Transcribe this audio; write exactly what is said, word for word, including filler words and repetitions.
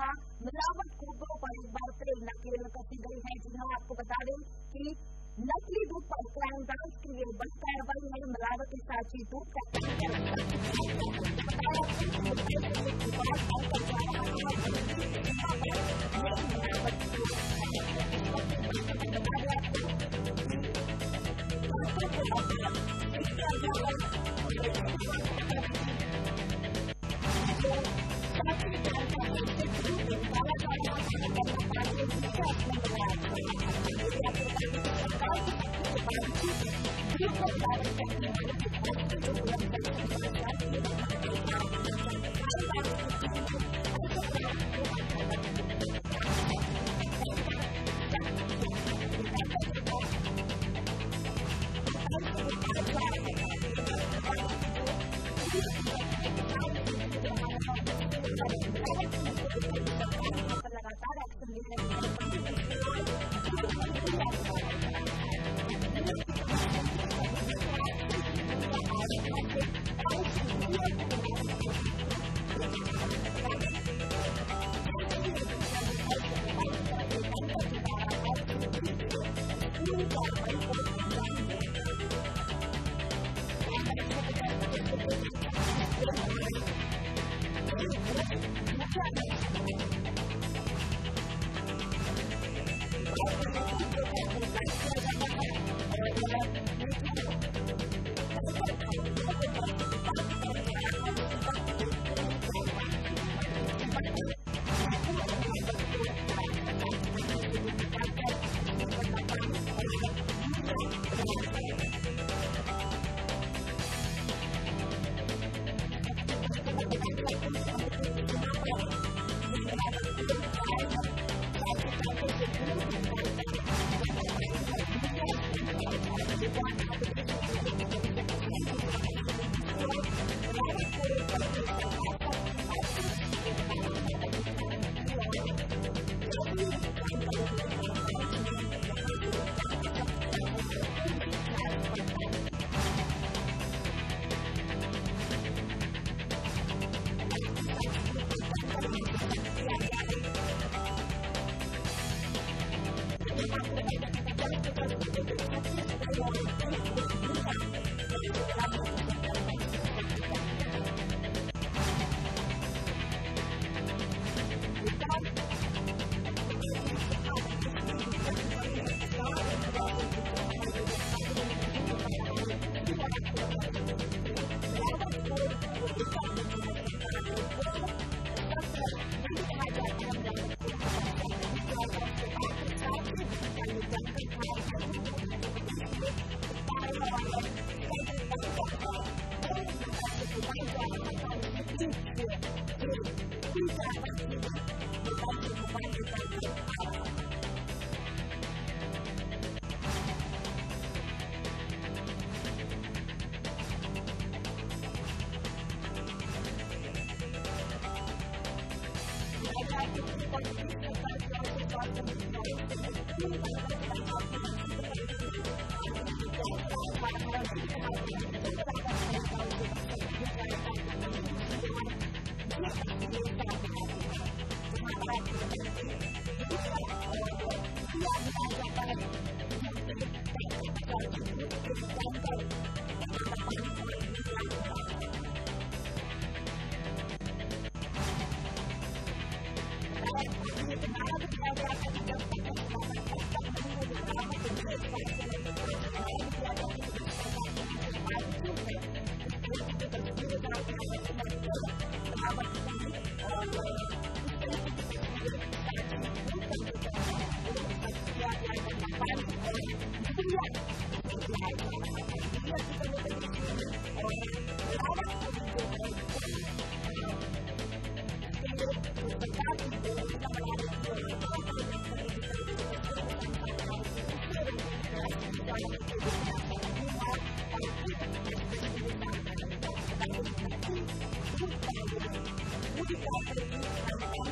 जहां मिलावट खोखों पर इस बार फिर नकेल कसी गई है। जी हाँ, आपको बता दें कि नकली दूध पर क्राइम ब्रांच की ये बड़ी कार्रवाई है। मिलावट के सांची दूध का I'm